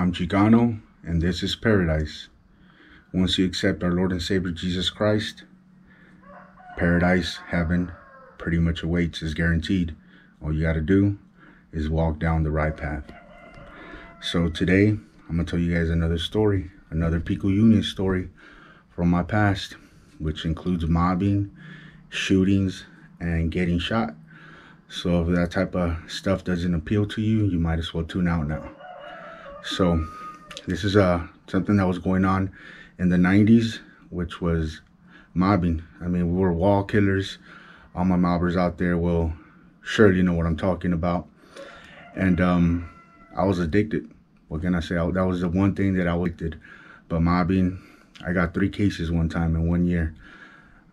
I'm Chicano, and this is paradise. Once you accept our Lord and Savior Jesus Christ, paradise, heaven, pretty much awaits, is guaranteed. All you got to do is walk down the right path. So today, I'm going to tell you guys another story, another Pico Union story from my past, which includes mobbing, shootings, and getting shot. So if that type of stuff doesn't appeal to you, you might as well tune out now. So this is something that was going on in the 90s, which was mobbing. I mean, we were wall killers. All my mobbers out there will surely know what I'm talking about. And I was addicted. What can I say? That was the one thing that I addicted. But mobbing, I got 3 cases one time in 1 year.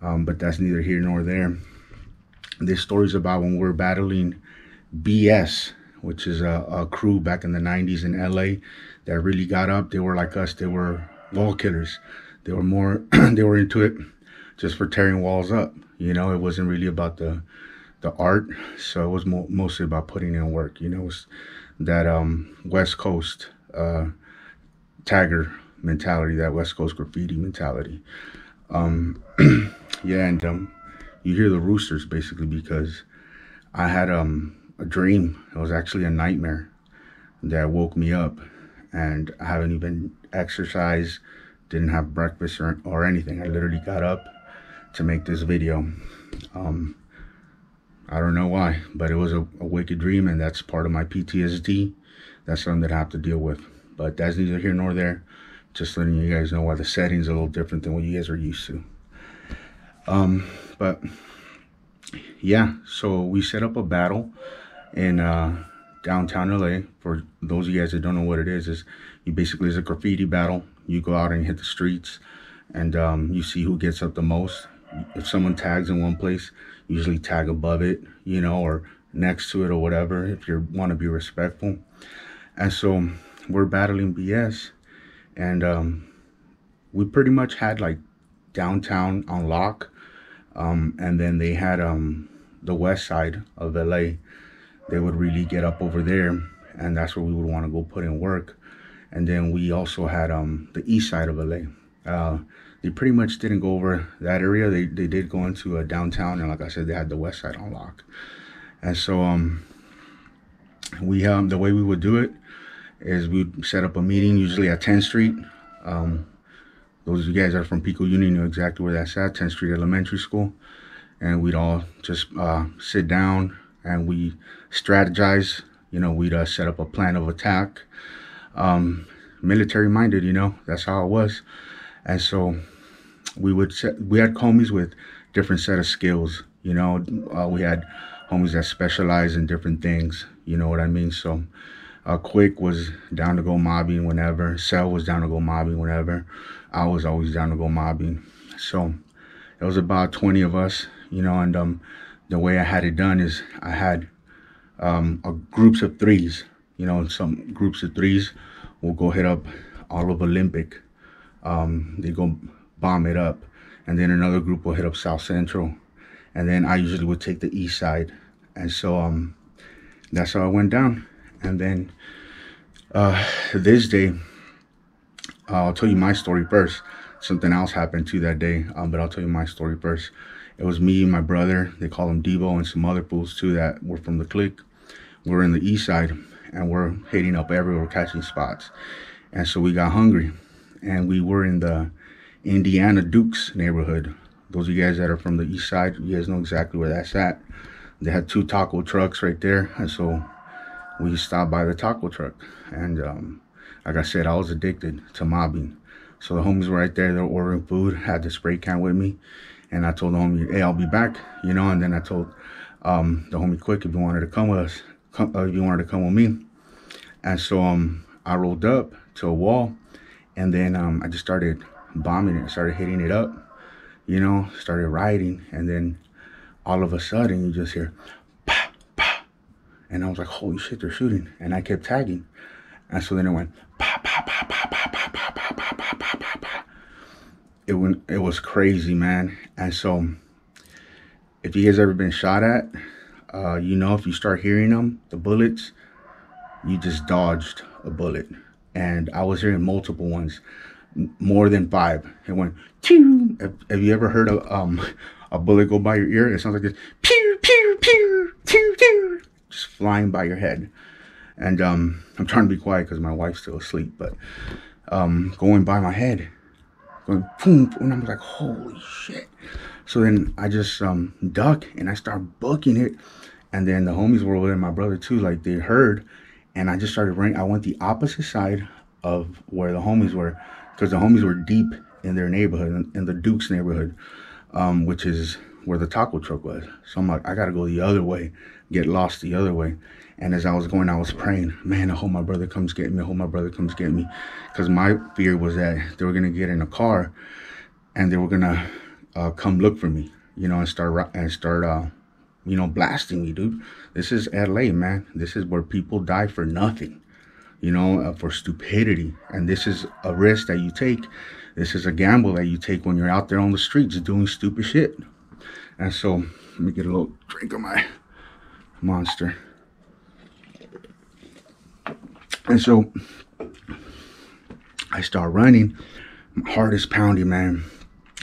But that's neither here nor there. This story's about when we were battling BS, which is a crew back in the 90s in LA that really got up. They were like us. They were wall killers. They were more they were into it just for tearing walls up. You know, it wasn't really about the art. So it was mostly about putting in work. You know, it was that West Coast tagger mentality, that West Coast graffiti mentality. Yeah, and you hear the roosters basically because I had a dream. It was actually a nightmare that woke me up, and I haven't even exercised, didn't have breakfast or anything. I literally got up to make this video. I don't know why, but it was a wicked dream, and that's part of my PTSD. That's something that I have to deal with, but that's neither here nor there. Just letting you guys know why the settings are a little different than what you guys are used to. But yeah, so we set up a battle in downtown LA. For those of you guys that don't know what it is you basically is a graffiti battle. You go out and hit the streets, and you see who gets up the most. If someone tags in one place, usually tag above it, you know, or next to it or whatever, if you want to be respectful. And so we're battling BS, and we pretty much had like downtown on lock, and then they had the west side of LA. They would really get up over there, and that's where we would want to go put in work. And then we also had the east side of LA. They pretty much didn't go over that area. They did go into a downtown, and like I said, they had the west side on lock. And so we the way we would do it is we'd set up a meeting usually at 10th Street. Those of you guys that are from Pico Union know exactly where that's at, 10th Street Elementary School. And we'd all just sit down and we strategize. You know, we'd set up a plan of attack. Military minded, you know, that's how it was. And so we had homies with different set of skills. You know, we had homies that specialize in different things. You know what I mean? So Quick was down to go mobbing whenever. Cell was down to go mobbing whenever. I was always down to go mobbing. So it was about 20 of us, you know. And the way I had it done is I had groups of 3s, you know. And some groups of 3s will go hit up all of Olympic. They go bomb it up, and then another group will hit up South Central, and then I usually would take the east side. And so that's how I went down. And then this day, I'll tell you my story first. Something else happened to that day, but I'll tell you my story first. It was me and my brother, they call him Devo, and some other fools too that were from the clique. We're in the east side, and we're hitting up everywhere, catching spots. And so we got hungry, and we were in the Indiana Dukes neighborhood. Those of you guys that are from the east side, you guys know exactly where that's at. They had 2 taco trucks right there, and so we stopped by the taco truck. And like I said, I was addicted to mobbing. So the homies were right there, they were ordering food, had the spray can with me. And I told the homie, hey, I'll be back, you know. And then I told the homie Quick, if you wanted to come with us, if you wanted to come with me. And so I rolled up to a wall, and then I just started bombing it, started hitting it up, you know, started rioting. And then all of a sudden you just hear, and I was like, holy shit, they're shooting. And I kept tagging. And so then it went, pa, pa, pa, pa, pa, pa, pa, pa, pa, pa, pa, pa, pa. It was crazy, man. And so if you guys ever been shot at, you know, if you start hearing them, the bullets, you just dodged a bullet. and I was hearing multiple ones, more than five. It went, pew. Have you ever heard a bullet go by your ear? It sounds like this, pew, pew, pew, pew, pew, just flying by your head. And I'm trying to be quiet because my wife's still asleep, but going by my head, going boom, boom, and I'm like, holy shit. So then I just duck and I start booking it, and then the homies were over there, my brother too, like they heard, and I just started running. I went the opposite side of where the homies were, because the homies were deep in their neighborhood, in the Dukes neighborhood, which is where the taco truck was. So I'm like, I gotta go the other way, get lost the other way. And as I was going, I was praying, man, I hope my brother comes get me, I hope my brother comes get me. Because my fear was that they were gonna get in a car and they were gonna come look for me, you know, and start you know, blasting me, dude. This is LA, man. This is where people die for nothing, you know, for stupidity. And this is a risk that you take. This is a gamble that you take when you're out there on the streets doing stupid shit. And so, let me get a little drink of my Monster. And so, I start running. My heart is pounding, man.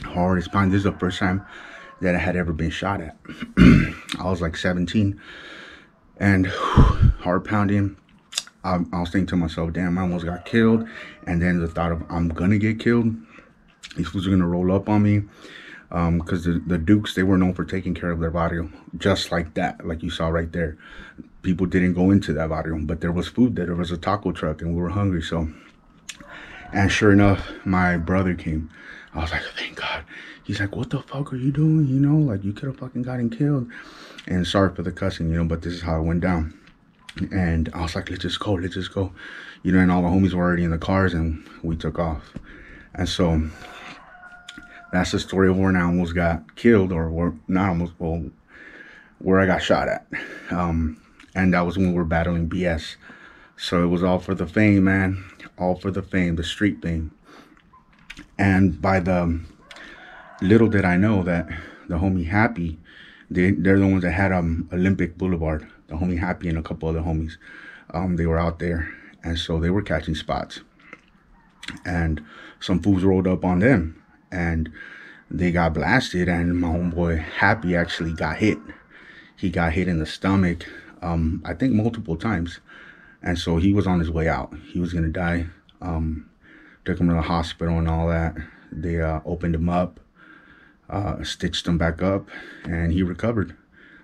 Heart is pounding. This is the first time that I had ever been shot at. I was like 17. And heart pounding. I was thinking to myself, damn, I almost got killed. And then the thought of, I'm gonna get killed. These fools are gonna roll up on me. Because the Dukes, they were known for taking care of their barrio, just like that, like you saw right there. People didn't go into that barrio, but there was food there. There was a taco truck, and we were hungry. So, and sure enough, my brother came. I was like, thank God. He's like, what the fuck are you doing? You know, like, you could have fucking gotten killed. And sorry for the cussing, you know, but this is how it went down. And I was like, let's just go, let's just go. You know, and all the homies were already in the cars, and we took off. And so, that's the story of where I almost got killed, or where, not almost, well, where I got shot at. And that was when we were battling BS. So it was all for the fame, man. All for the fame, the street fame. And by the, little did I know that the homie Happy, they're the ones that had Olympic Boulevard. The homie Happy and a couple other homies, they were out there. And so they were catching spots. And some fools rolled up on them. And they got blasted, and my homeboy Happy actually got hit. He got hit in the stomach, I think multiple times. And so he was on his way out. He was gonna die. Took him to the hospital and all that. They opened him up, stitched him back up, and he recovered.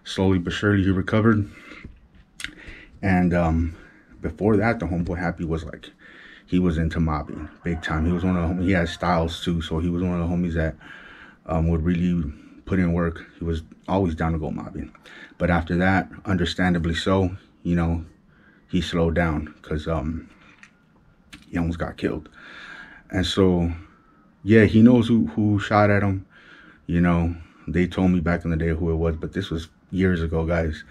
Slowly but surely he recovered. And before that, the homeboy Happy was like, he was into mobbing big time. He was one of the homies. He had styles too, so he was one of the homies that would really put in work. He was always down to go mobbing. But after that, understandably so, you know, he slowed down because he almost got killed. And so, yeah, he knows who shot at him. You know, they told me back in the day who it was, but this was years ago, guys,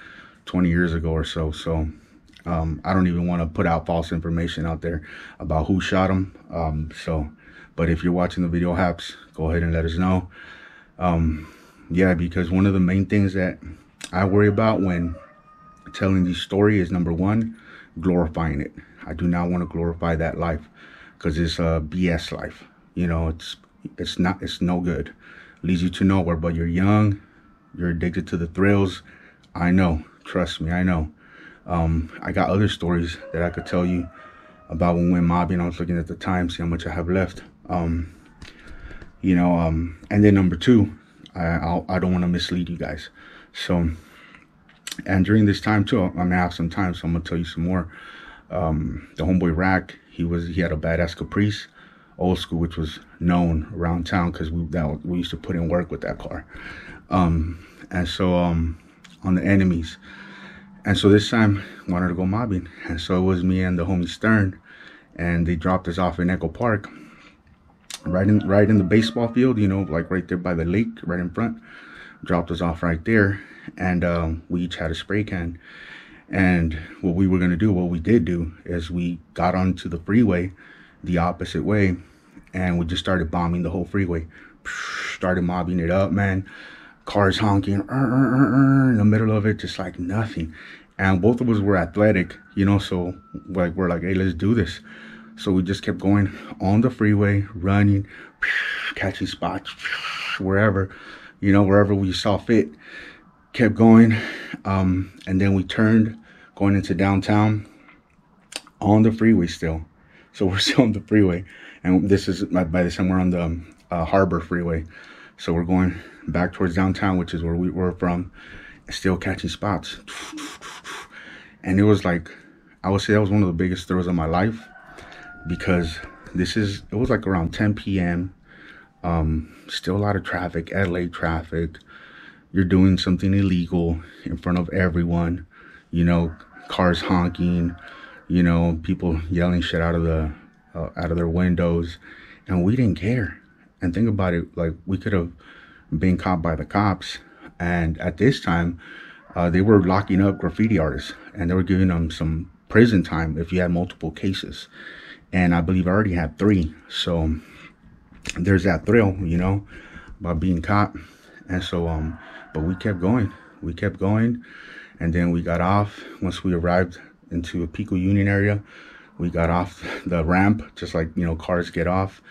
20 years ago or so. So. I don't even want to put out false information out there about who shot him. But if you're watching the video, Haps, go ahead and let us know. Yeah, because one of the main things that I worry about when telling this story is, number one, glorifying it. I do not want to glorify that life, because it's a BS life. You know, it's no good. Leads you to nowhere, but you're young. You're addicted to the thrills. I know. Trust me, I know. I got other stories that I could tell you about when we went mobbing. I was looking at the time, see how much I have left. You know, and then number two, I don't want to mislead you guys. So, and during this time too, I'm gonna have some time, so I'm gonna tell you some more. The homeboy Rack, he had a badass Caprice, old school, which was known around town because we used to put in work with that car. And so on the enemies. And so this time, I wanted to go mobbing. And so it was me and the homie Stern. And they dropped us off in Echo Park. Right in the baseball field, you know, like right there by the lake, right in front. Dropped us off right there. And we each had a spray can. And what we were going to do, what we did do, is we got onto the freeway the opposite way. And we just started bombing the whole freeway. Started mobbing it up, man. Cars honking in the middle of it, just like nothing. And both of us were athletic, you know, so like we're like, hey, let's do this. So we just kept going on the freeway, running, catching spots, wherever, you know, wherever we saw fit, kept going. And then we turned going into downtown on the freeway still. So we're still on the freeway. And this is, by the time we're on the Harbor Freeway. So we're going back towards downtown, which is where we were from, and still catching spots. And it was like, I would say that was one of the biggest thrills of my life, because it was like around 10 p.m. Still a lot of traffic, LA traffic. You're doing something illegal in front of everyone, you know, cars honking, you know, people yelling shit out of their windows, and we didn't care. And think about it, like, we could have been caught by the cops. And at this time, they were locking up graffiti artists, and they were giving them some prison time if you had multiple cases. And I believe I already had 3. So there's that thrill, you know, about being caught. And so, but we kept going. We kept going. And then we got off. Once we arrived into a Pico Union area, we got off the ramp, just like, you know, cars get off.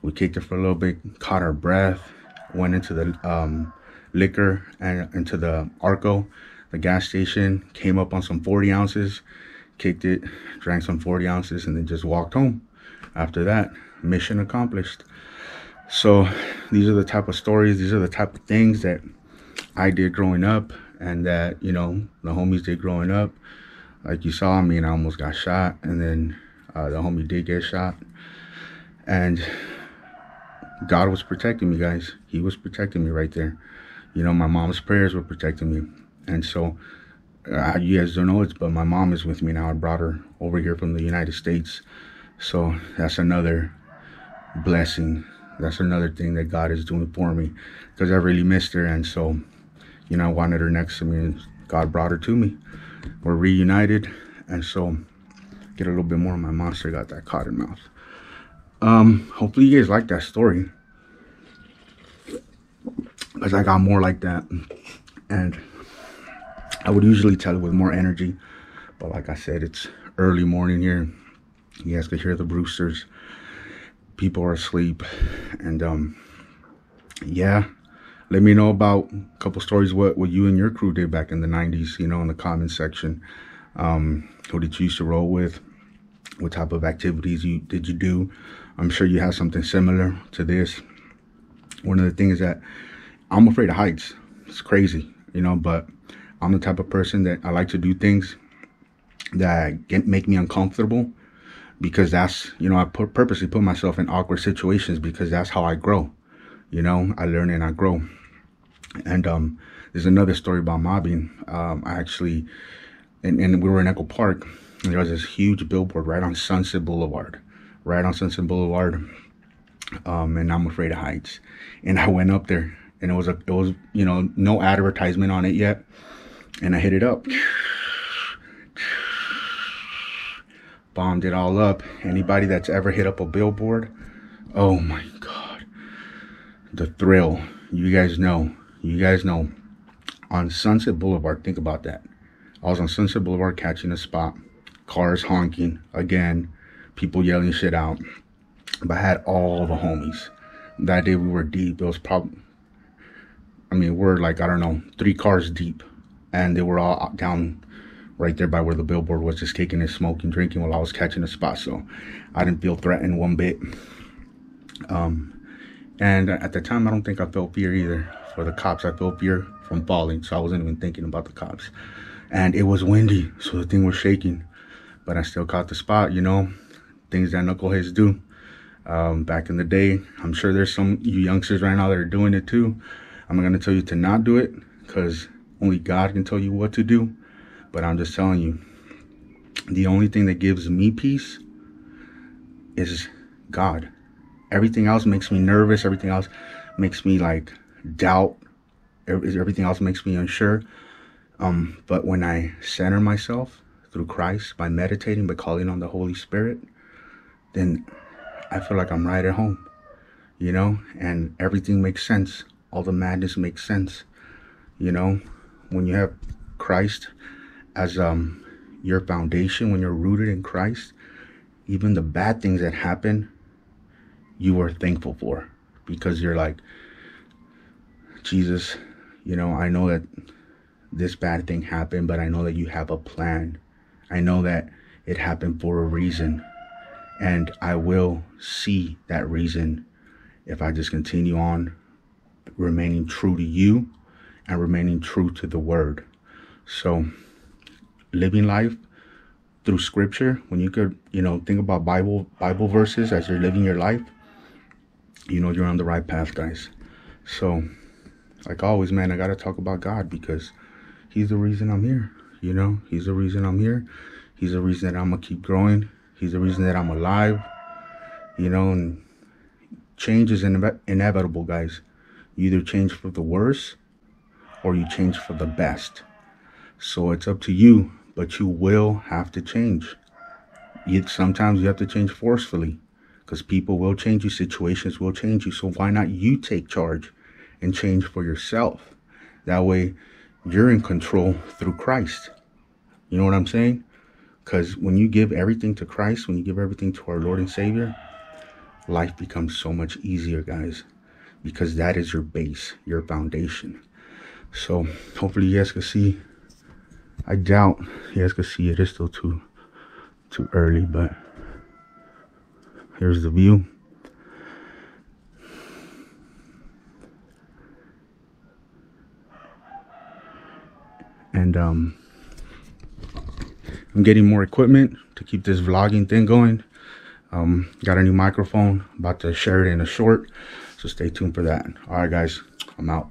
We kicked it for a little bit, caught our breath, went into the liquor and into the Arco, the gas station, came up on some 40 ounces, kicked it, drank some 40 ounces, and then just walked home. After that, mission accomplished. So these are the type of stories, these are the type of things that I did growing up, and that, you know, the homies did growing up. Like you saw, I mean, I almost got shot, and then the homie did get shot. And God was protecting me, guys. He was protecting me right there. You know, my mom's prayers were protecting me. And so, you guys don't know it, but my mom is with me now. I brought her over here from the United States. So that's another blessing. That's another thing that God is doing for me, because I really missed her. And so, you know, I wanted her next to me, and God brought her to me. We're reunited. And so, get a little bit more of my monster. Got that cotton mouth. Hopefully you guys like that story, because I got more like that, and I would usually tell it with more energy, but like I said, it's early morning here. You guys could hear the roosters. People are asleep. And yeah, let me know about a couple stories what you and your crew did back in the 90s, you know, in the comment section. Who did you used to roll with? What type of activities did you do? I'm sure you have something similar to this. One of the things that I'm afraid of heights. It's crazy, you know, but I'm the type of person that I like to do things that make me uncomfortable, because that's, you know, I purposely put myself in awkward situations, because that's how I grow. You know, I learn and I grow. And there's another story about mobbing. I actually, and we were in Echo Park. And there was this huge billboard right on Sunset Boulevard, and I'm afraid of heights. And I went up there, and it was, you know, no advertisement on it yet. And I hit it up, bombed it all up. Anybody that's ever hit up a billboard, oh my God, the thrill. You guys know, on Sunset Boulevard, think about that. I was on Sunset Boulevard catching a spot. Cars honking again, people yelling shit out, but I had all the homies. That day we were deep. It was probably, I mean, we're like, I don't know, 3 cars deep, and they were all down right there by where the billboard was, just kicking and smoking, drinking while I was catching a spot. So I didn't feel threatened one bit. And at the time, I don't think I felt fear either for the cops. I felt fear from falling, so I wasn't even thinking about the cops. And it was windy, so the thing was shaking. But I still caught the spot, you know, things that knuckleheads do back in the day. I'm sure there's some you youngsters right now that are doing it too. I'm not going to tell you to not do it, because only God can tell you what to do. But I'm just telling you, the only thing that gives me peace is God. Everything else makes me nervous. Everything else makes me like doubt. Everything else makes me unsure. But when I center myself through Christ, by meditating, by calling on the Holy Spirit, then I feel like I'm right at home, you know, and everything makes sense. All the madness makes sense, you know, when you have Christ as your foundation, when you're rooted in Christ, even the bad things that happen, you are thankful for, because you're like, Jesus, you know, I know that this bad thing happened, but I know that you have a plan. I know that it happened for a reason, and I will see that reason if I just continue on remaining true to you and remaining true to the word. So living life through scripture, when you could, you know, think about Bible verses as you're living your life, you know, you're on the right path, guys. So like always, man, I got to talk about God, because he's the reason I'm here. You know, he's the reason I'm here. He's the reason that I'm going to keep growing. He's the reason that I'm alive, you know, and change is inevitable, guys. You either change for the worse or you change for the best. So it's up to you, but you will have to change. Sometimes you have to change forcefully, because people will change you, situations will change you. So why not you take charge and change for yourself? That way you're in control through Christ. You know what I'm saying? Because when you give everything to Christ, when you give everything to our Lord and Savior, life becomes so much easier, guys, because that is your base, your foundation. So hopefully you guys can see. I doubt you guys can see it. It's still too early, but here's the view. And I'm getting more equipment to keep this vlogging thing going. Got a new microphone, about to share it in a short, so stay tuned for that. All right, guys, I'm out.